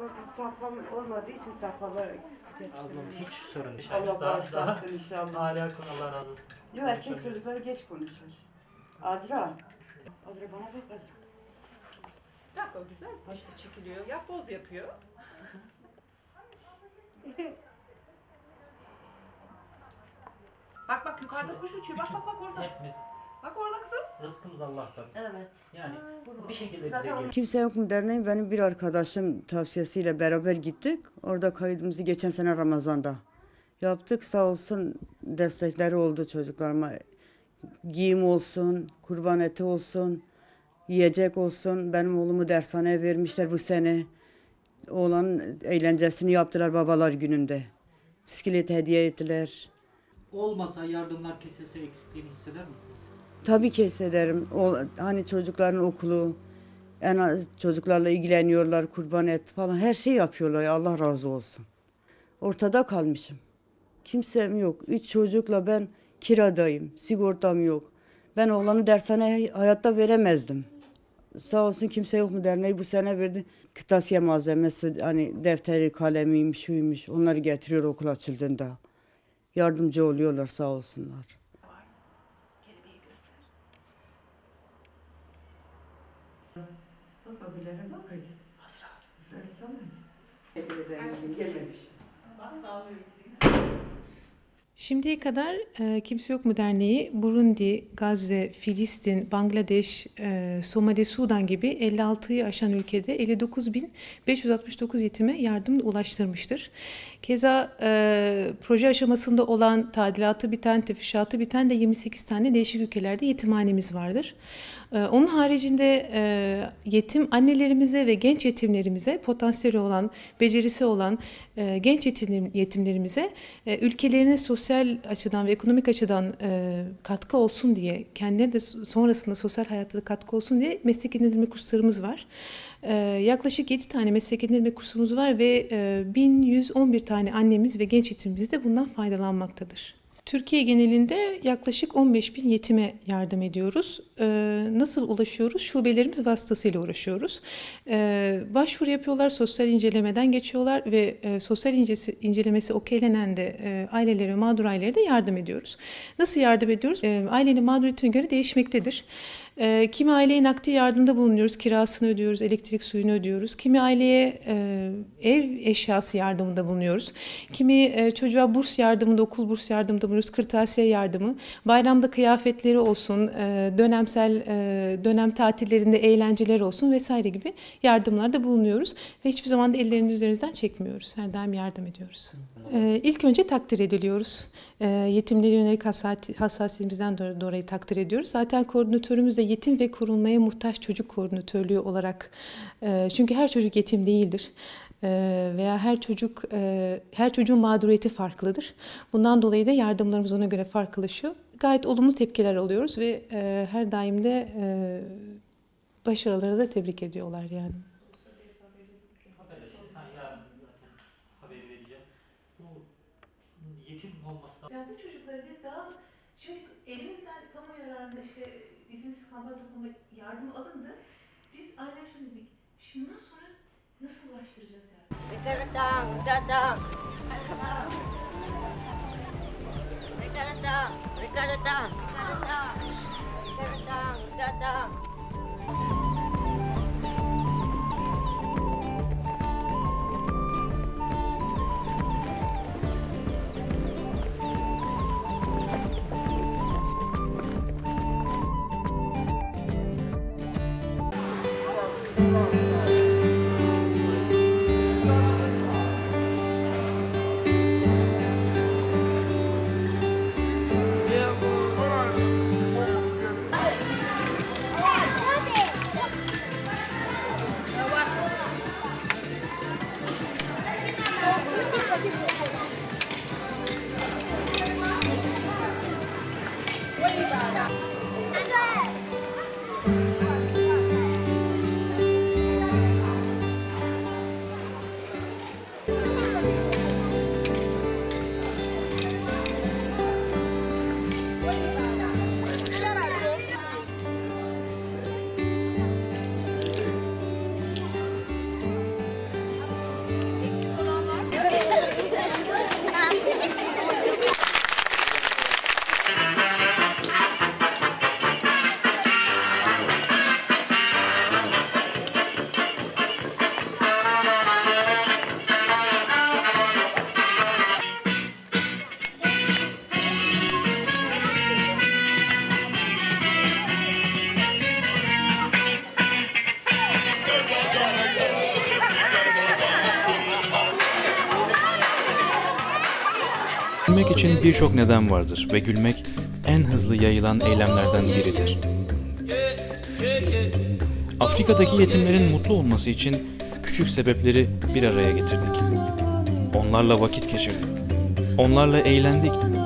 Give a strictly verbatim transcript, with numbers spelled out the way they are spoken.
Arabamın safhalı olmadığı için safhalı getirdim. Ablam hiç sorun değil. Allah bağışlasın inşallah. Hala konular razı olsun. Yok erkek çocukları geç konuşur. Azra. Azra bana bak Azra. Bak o güzel. İşte çekiliyor. Yap boz yapıyor. Bak bak yukarıda kuş uçuyor. Bak bak bak orada. Hepimiz. Bak orada kızım. Rızkımız Allah'tan. Evet. Yani bir şekilde bize geliyor. Kimse Yok Mu Derneği benim bir arkadaşım tavsiyesiyle beraber gittik. Orada kaydımızı geçen sene Ramazan'da yaptık. Sağ olsun destekleri oldu çocuklarıma. Giyim olsun, kurban eti olsun, yiyecek olsun. Benim oğlumu dershaneye vermişler bu sene. Oğlanın eğlencesini yaptılar babalar gününde. Bisiklet hediye ettiler. Olmasa yardımlar kesilse eksikliğini hisseder misiniz? Tabii ki hissederim. O, hani çocukların okulu, en az çocuklarla ilgileniyorlar, kurban et falan her şey yapıyorlar ya, Allah razı olsun. Ortada kalmışım. Kimsem yok. Üç çocukla ben kiradayım, sigortam yok. Ben oğlanı dershaneye hayatta veremezdim. Sağ olsun Kimse Yok Mu Derneği bu sene verdi. Kırtasiye malzemesi, hani defteri, kalemiymiş, şuymuş onları getiriyor okul açıldığında. Yardımcı oluyorlar sağ olsunlar. Kelebeği göster. Bak abilere bak hadi. Azra. Sen sana hadi. Teşekkür ederim. Gelmemiş. Bak sağ olun. Şimdiye kadar e, Kimse Yok Mu Derneği, Burundi, Gazze, Filistin, Bangladeş, e, Somali, Sudan gibi elli altıyı aşan ülkede elli dokuz bin beş yüz altmış dokuz yetime yardım ulaştırmıştır. Keza e, proje aşamasında olan tadilatı biten, tefrişatı biten de yirmi sekiz tane değişik ülkelerde yetimhanemiz vardır. E, onun haricinde e, yetim annelerimize ve genç yetimlerimize, potansiyeli olan, becerisi olan e, genç yetim, yetimlerimize e, ülkelerine sosyal sosyal açıdan ve ekonomik açıdan e, katkı olsun diye, kendileri de sonrasında sosyal hayatta da katkı olsun diye meslek edindirme kurslarımız var. E, yaklaşık yedi tane meslek edindirme kursumuz var ve e, bin yüz on bir tane annemiz ve genç yetimimiz de bundan faydalanmaktadır. Türkiye genelinde yaklaşık on beş bin yetime yardım ediyoruz. Ee, nasıl ulaşıyoruz? Şubelerimiz vasıtasıyla uğraşıyoruz. Ee, başvuru yapıyorlar, sosyal incelemeden geçiyorlar ve e, sosyal incesi, incelemesi okeylenen de e, ailelere ve mağdur ailelere de yardım ediyoruz. Nasıl yardım ediyoruz? E, ailenin mağduriyetine göre değişmektedir. E, kimi aileye nakdi yardımda bulunuyoruz, kirasını ödüyoruz, elektrik suyunu ödüyoruz. Kimi aileye e, ev eşyası yardımında bulunuyoruz. Kimi e, çocuğa burs yardımında, okul burs yardımında bulunuyoruz, kırtasiye yardımı. Bayramda kıyafetleri olsun, e, dönemsel e, dönem tatillerinde eğlenceler olsun vesaire gibi yardımlarda bulunuyoruz. Ve hiçbir zaman da ellerini üzerimizden çekmiyoruz. Her daim yardım ediyoruz. E, ilk önce takdir ediliyoruz. E, yetimlere yönelik hassasiyetimizden dolayı takdir ediyoruz. Zaten koordinatörümüz de yetim ve korunmaya muhtaç çocuk koordinatörlüğü olarak, çünkü her çocuk yetim değildir veya her çocuk her çocuğun mağduriyeti farklıdır. Bundan dolayı da yardımlarımız ona göre farklılaşıyor. Gayet olumlu tepkiler alıyoruz ve her daim de başarıları da tebrik ediyorlar yani. Yani bu çocukları biz daha şimdi elimizden kamu yararında işte izinsiz kampa topluma yardım alındı. Biz aynen şunu dedik. Şimdi bundan sonra nasıl ulaştıracağız yani? Gülmek için birçok neden vardır ve gülmek en hızlı yayılan eylemlerden biridir. Afrika'daki yetimlerin mutlu olması için küçük sebepleri bir araya getirdik. Onlarla vakit geçirdik. Onlarla eğlendik.